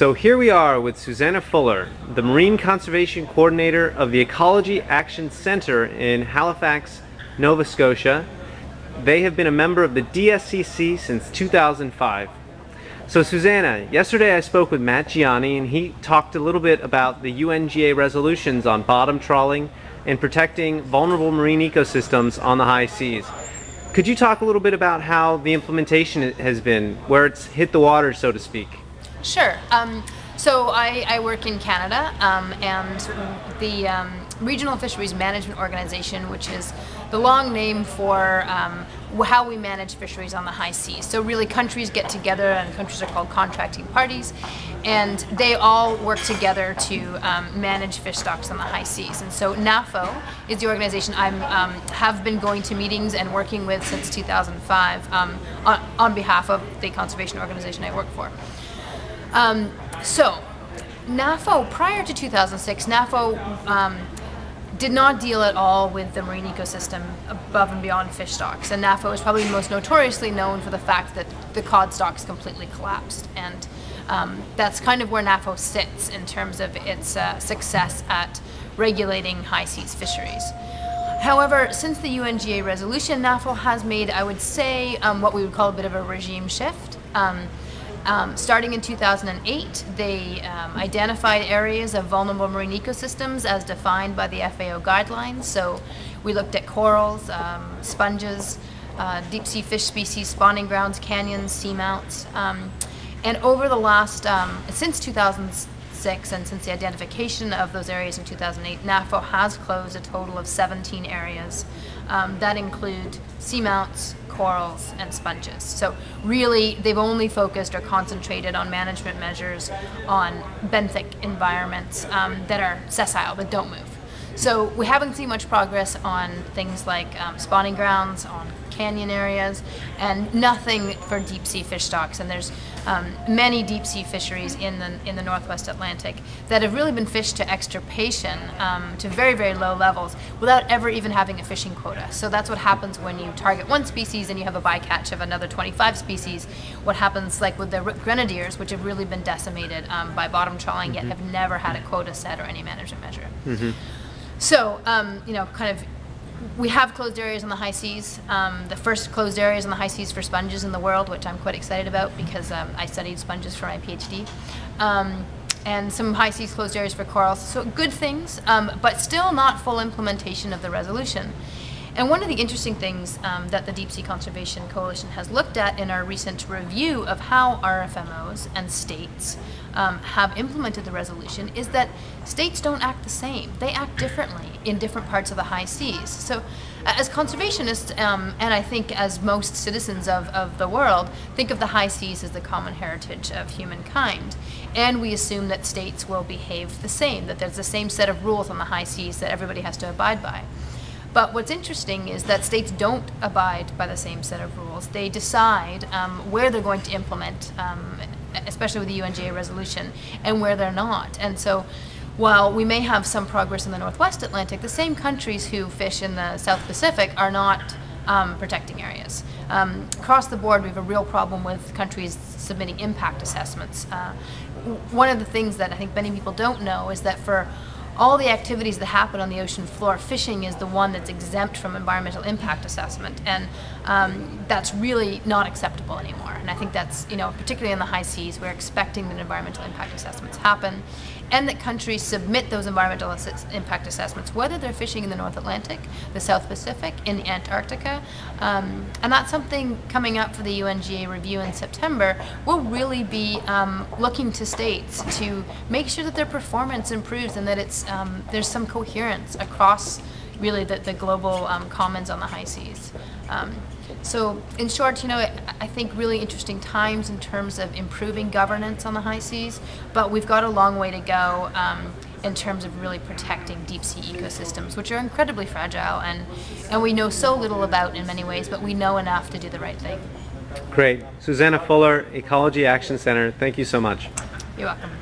So here we are with Susanna Fuller, the Marine Conservation Coordinator of the Ecology Action Centre in Halifax, Nova Scotia. They have been a member of the DSCC since 2005. So Susanna, yesterday I spoke with Matt Gianni and he talked a little bit about the UNGA resolutions on bottom trawling and protecting vulnerable marine ecosystems on the high seas. Could you talk a little bit about how the implementation has been, where it's hit the water, so to speak? Sure. So I work in Canada and the Regional Fisheries Management Organization, which is the long name for how we manage fisheries on the high seas. So really countries get together, and countries are called contracting parties, and they all work together to manage fish stocks on the high seas. And so NAFO is the organization I have been going to meetings and working with since 2005 on behalf of the conservation organization I work for. So NAFO, prior to 2006, NAFO did not deal at all with the marine ecosystem above and beyond fish stocks. And NAFO is probably most notoriously known for the fact that the cod stocks completely collapsed. And that's kind of where NAFO sits in terms of its success at regulating high seas fisheries. However, since the UNGA resolution, NAFO has made, I would say, what we would call a bit of a regime shift. Starting in 2008, they identified areas of vulnerable marine ecosystems as defined by the FAO guidelines. So we looked at corals, sponges, deep sea fish species, spawning grounds, canyons, seamounts. And over the last, since 2006 and since the identification of those areas in 2008, NAFO has closed a total of 17 areas that include seamounts, corals and sponges. So really they've only focused or concentrated on management measures on benthic environments that are sessile but don't move. So we haven't seen much progress on things like spawning grounds, on canyon areas, and nothing for deep sea fish stocks. And there's many deep sea fisheries in the Northwest Atlantic that have really been fished to extirpation to very, very low levels without ever even having a fishing quota. So that's what happens when you target one species and you have a bycatch of another 25 species. What happens, like with the ripped grenadiers, which have really been decimated by bottom trawling, yet have never had a quota set or any management measure. So, you know, kind of, we have closed areas on the high seas. The first closed areas on the high seas for sponges in the world, which I'm quite excited about because I studied sponges for my PhD. And some high seas closed areas for corals. So good things, but still not full implementation of the resolution. And one of the interesting things that the Deep Sea Conservation Coalition has looked at in our recent review of how RFMOs and states have implemented the resolution is that states don't act the same. They act differently in different parts of the high seas. So as conservationists, and I think as most citizens of the world, think of the high seas as the common heritage of humankind. And we assume that states will behave the same, that there's the same set of rules on the high seas that everybody has to abide by. But what's interesting is that states don't abide by the same set of rules. They decide where they're going to implement, especially with the UNGA resolution, and where they're not. And so while we may have some progress in the Northwest Atlantic, the same countries who fish in the South Pacific are not protecting areas. Across the board, we have a real problem with countries submitting impact assessments. One of the things that I think many people don't know is that for all the activities that happen on the ocean floor, fishing is the one that's exempt from environmental impact assessment, and that's really not acceptable anymore. And I think that's, you know, particularly in the high seas, we're expecting that environmental impact assessments happen, and that countries submit those environmental impact assessments, whether they're fishing in the North Atlantic, the South Pacific, in Antarctica, and that's something coming up for the UNGA review in September. We'll really be looking to states to make sure that their performance improves and that it's there's some coherence across really the global commons on the high seas. So in short, you know, I think really interesting times in terms of improving governance on the high seas, but we've got a long way to go in terms of really protecting deep sea ecosystems, which are incredibly fragile and we know so little about in many ways, but we know enough to do the right thing. Great. Susanna Fuller, Ecology Action Centre, thank you so much. You're welcome.